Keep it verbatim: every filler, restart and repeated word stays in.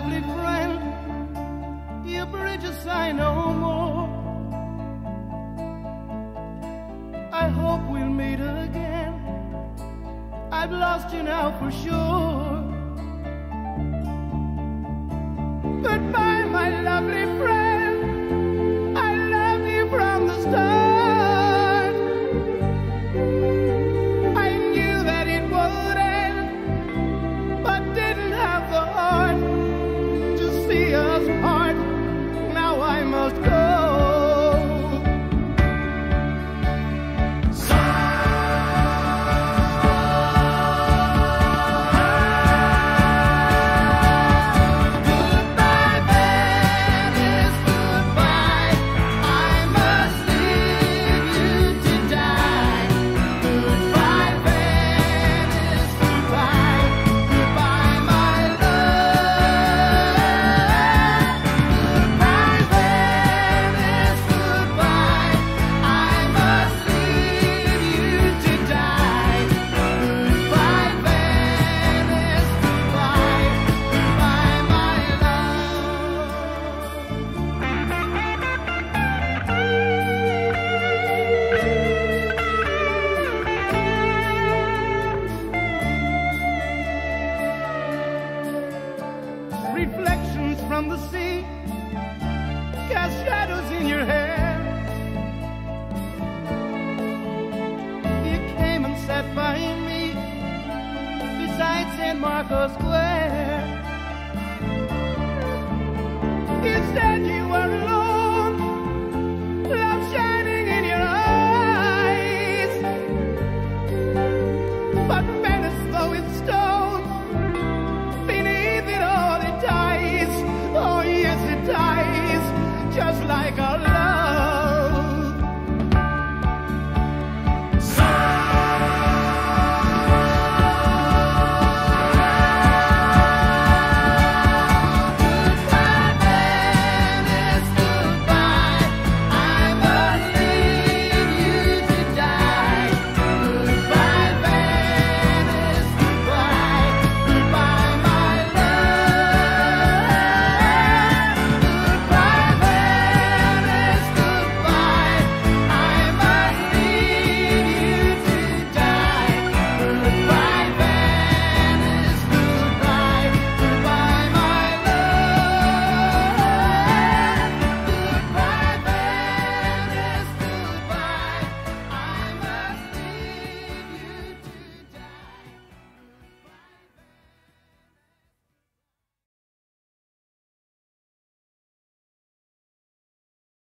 lovely friend, your bridges I no more. I hope we'll meet again. I've lost you now for sure. Goodbye, my lovely friend, I loved you from the start. Reflections from the sea cast shadows in your hair. You came and sat by me beside Saint Marco's Square.